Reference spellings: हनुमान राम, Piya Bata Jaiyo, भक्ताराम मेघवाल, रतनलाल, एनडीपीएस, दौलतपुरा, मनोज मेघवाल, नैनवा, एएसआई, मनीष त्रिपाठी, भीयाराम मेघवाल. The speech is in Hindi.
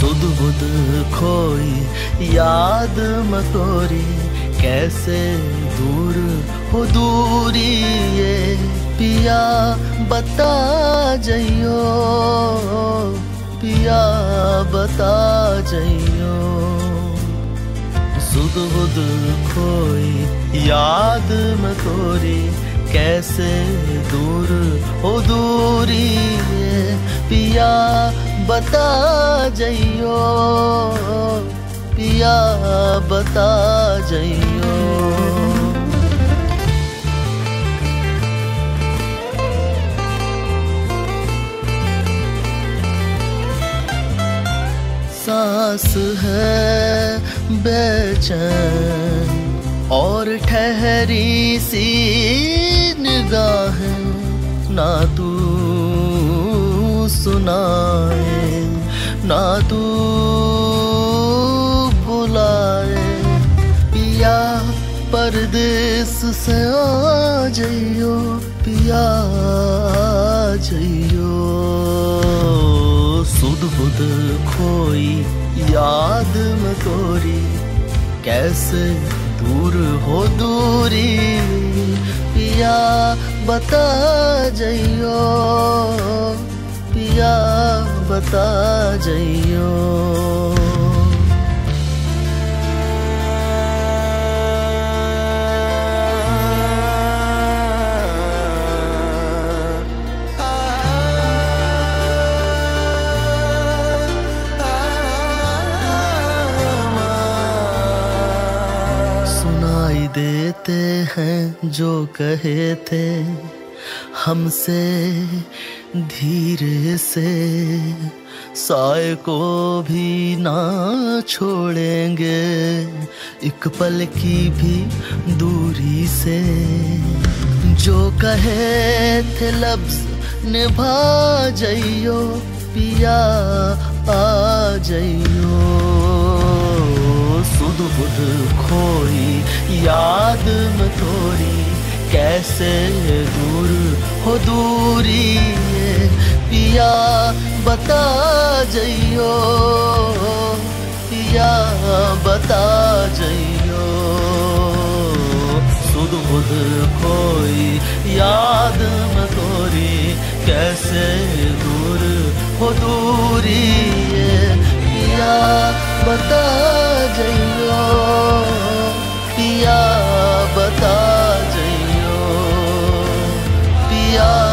सुध-बुध खोई याद मतोरी कैसे दूर हो दूरी ये पिया बता जइयो, पिया बता जइयो। सुध-बुध खोई याद मतोरी कैसे दूर हो दूरी ये पिया बता जइयो, पिया बता जइयो। सांस है बेचैन और ठहरी सी निगाह ना तू सुनाए ना तू बुलाए, पिया परदेश से आ जाइयो, पिया जाइयो। सुध-बुध खोई याद में तोरी कैसे दूर हो दूरी पिया बता जइयो, पिया बता जइयो। देते हैं जो कहे थे हमसे धीरे से, साए को भी ना छोड़ेंगे एक पल की भी दूरी से। जो कहे थे लफ्ज़ निभा जाइयो, पिया आ जाइयो। सुध-बुध खोई याद में तोरी कैसे दूर हो दूरी पिया बता जइयो, पिया बता जइयो। सुध-बुध खोई याद में तोरी कैसे दूर हो दूरी पिया बता जइयो, पिया बता जइयो, पिया।